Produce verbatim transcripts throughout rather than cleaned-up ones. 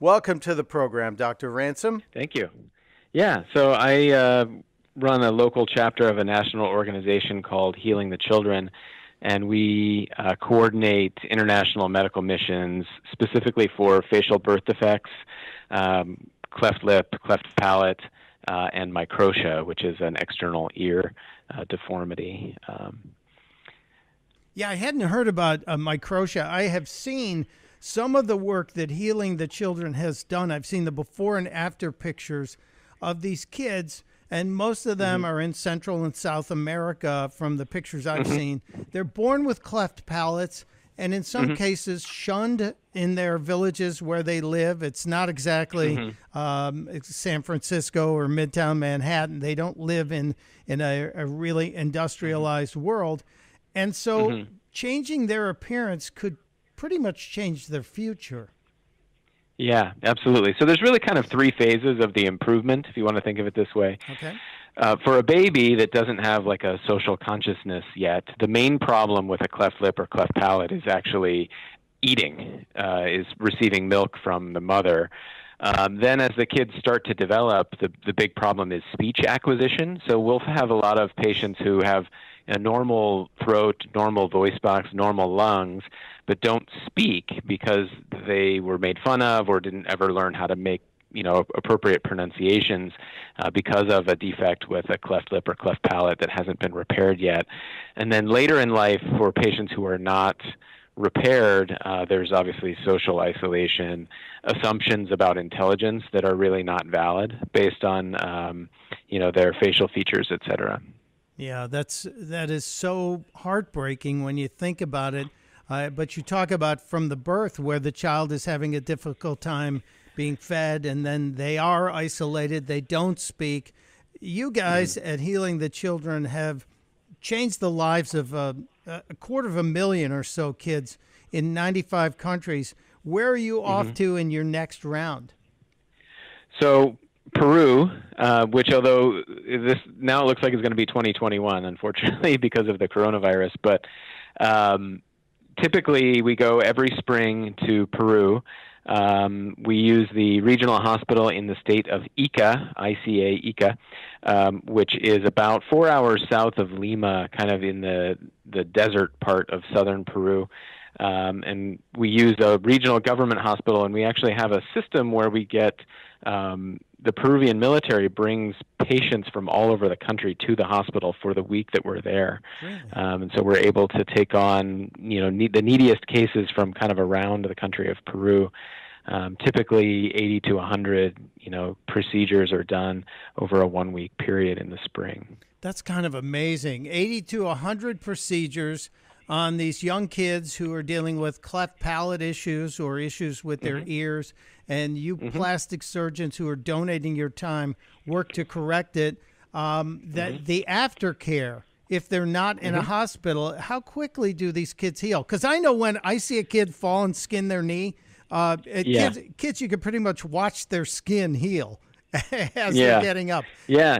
Welcome to the program, Doctor Ransom. Thank you. Yeah, so I uh, run a local chapter of a national organization called Healing the Children, and we uh, coordinate international medical missions specifically for facial birth defects, um, cleft lip, cleft palate, uh, and microtia, which is an external ear uh, deformity. Um, yeah, I hadn't heard about uh, microtia. I have seen some of the work that Healing the Children has done. I've seen the before and after pictures of these kids, and most of them mm-hmm. are in Central and South America from the pictures I've mm-hmm. seen. They're born with cleft palates and in some mm-hmm. cases shunned in their villages where they live. It's not exactly mm-hmm. um, it's San Francisco or Midtown Manhattan. They don't live in, in a, a really industrialized mm-hmm. world. And so mm-hmm. changing their appearance could pretty much change their future. Yeah, absolutely. So there's really kind of three phases of the improvement, if you want to think of it this way. Okay. Uh, for a baby that doesn't have like a social consciousness yet, the main problem with a cleft lip or cleft palate is actually eating, uh, is receiving milk from the mother. Um, then as the kids start to develop, the, the big problem is speech acquisition. So we'll have a lot of patients who have a normal throat, normal voice box, normal lungs, but don't speak because they were made fun of or didn't ever learn how to make, you know, appropriate pronunciations uh, because of a defect with a cleft lip or cleft palate that hasn't been repaired yet. And then later in life, for patients who are not repaired, uh, there's obviously social isolation, assumptions about intelligence that are really not valid based on, um, you know, their facial features, et cetera. Yeah, that's that is so heartbreaking when you think about it. Uh, but you talk about from the birth where the child is having a difficult time being fed, and then they are isolated, they don't speak. You guys mm-hmm. at Healing the Children have changed the lives of uh, a quarter of a million or so kids in ninety-five countries. Where are you mm-hmm. off to in your next round? So Peru, uh, which although this now it looks like it's going to be twenty twenty-one, unfortunately, because of the coronavirus, but um, typically we go every spring to Peru. Um, we use the regional hospital in the state of Ica, I C A, Ica, um, which is about four hours south of Lima, kind of in the, the desert part of southern Peru. Um, and we use a regional government hospital, and we actually have a system where we get um, the Peruvian military brings patients from all over the country to the hospital for the week that we're there. Really? Um, and so we're able to take on, you know, need, the neediest cases from kind of around the country of Peru. Um, typically eighty to a hundred, you know, procedures are done over a one-week period in the spring. That's kind of amazing. eighty to a hundred procedures on these young kids who are dealing with cleft palate issues or issues with their mm-hmm. ears, and you mm-hmm. plastic surgeons who are donating your time work to correct it. Um, that mm-hmm. the aftercare, if they're not in mm-hmm. a hospital, how quickly do these kids heal? Because I know when I see a kid fall and skin their knee, uh, yeah. kids, kids, you can pretty much watch their skin heal as yeah. they're getting up. Yeah.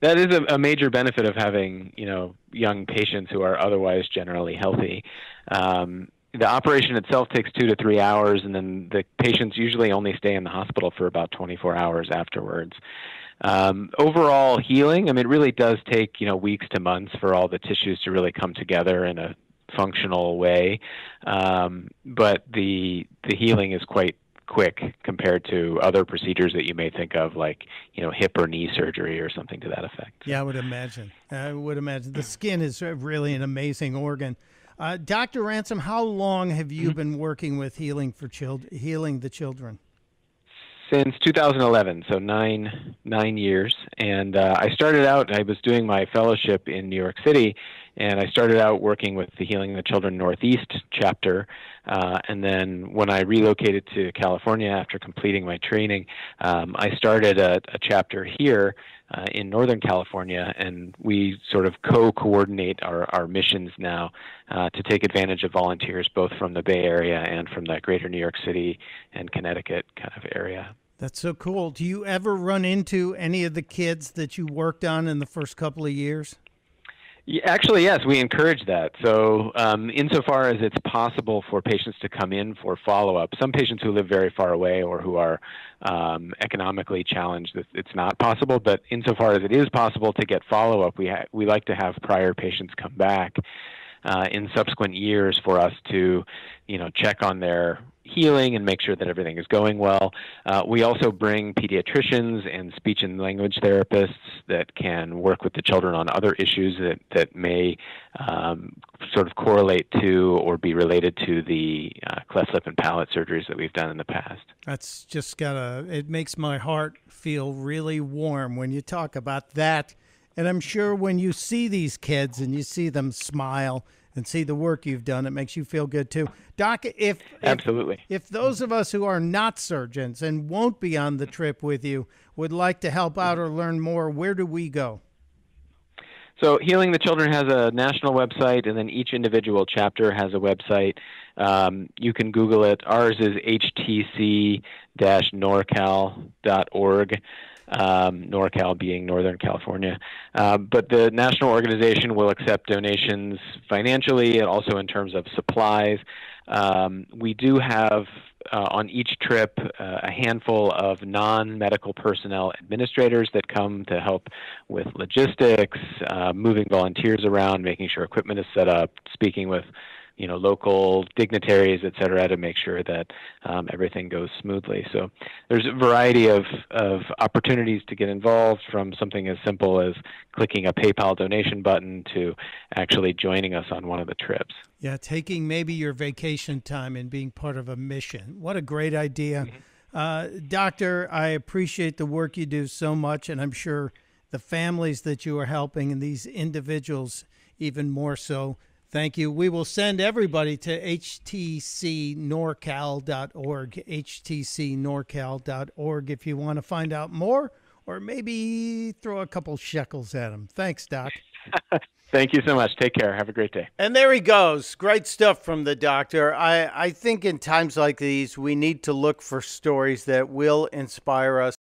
That is a, a major benefit of having, you know, young patients who are otherwise generally healthy. Um, the operation itself takes two to three hours, and then the patients usually only stay in the hospital for about twenty-four hours afterwards. Um, overall healing, I mean, it really does take, you know, weeks to months for all the tissues to really come together in a functional way. Um, but the the healing is quite quick compared to other procedures that you may think of, like, you know, hip or knee surgery or something to that effect. Yeah, I would imagine. I would imagine. The skin is really an amazing organ. Uh, Doctor Ransom, how long have you mm-hmm. been working with Healing for Child- Healing the Children? Since two thousand eleven, so nine, nine years. And uh, I started out, I was doing my fellowship in New York City, and I started out working with the Healing the Children Northeast chapter. Uh, and then when I relocated to California after completing my training, um, I started a, a chapter here uh, in Northern California, and we sort of co-coordinate our, our missions now uh, to take advantage of volunteers both from the Bay Area and from the greater New York City and Connecticut kind of area. That's so cool. Do you ever run into any of the kids that you worked on in the first couple of years? Actually, yes, we encourage that. So um, insofar as it's possible for patients to come in for follow-up, some patients who live very far away or who are um, economically challenged, it's not possible. But insofar as it is possible to get follow-up, we, ha- we like to have prior patients come back uh, in subsequent years for us to, you know, check on their healing and make sure that everything is going well. Uh, we also bring pediatricians and speech and language therapists that can work with the children on other issues that, that may um, sort of correlate to or be related to the uh, cleft lip and palate surgeries that we've done in the past. That's just gotta, it makes my heart feel really warm when you talk about that. And I'm sure when you see these kids and you see them smile and see the work you've done, it makes you feel good too. Doc, if, Absolutely. if if those of us who are not surgeons and won't be on the trip with you would like to help out or learn more, where do we go? So Healing the Children has a national website, and then each individual chapter has a website. Um, you can Google it. Ours is H T C dash norcal dot org. Um, NorCal being Northern California. Uh, but the national organization will accept donations financially and also in terms of supplies. Um, we do have uh, on each trip uh, a handful of non-medical personnel administrators that come to help with logistics, uh, moving volunteers around, making sure equipment is set up, speaking with you know, local dignitaries, et cetera, to make sure that um, everything goes smoothly. So there's a variety of, of opportunities to get involved, from something as simple as clicking a PayPal donation button to actually joining us on one of the trips. Yeah, taking maybe your vacation time and being part of a mission. What a great idea. Mm-hmm. uh, Doctor, I appreciate the work you do so much, and I'm sure the families that you are helping and these individuals even more so. Thank you. We will send everybody to H T C norcal dot org, H T C norcal dot org, if you want to find out more, or maybe throw a couple shekels at them. Thanks, Doc. Thank you so much. Take care. Have a great day. And there he goes. Great stuff from the doctor. I, I think in times like these, we need to look for stories that will inspire us.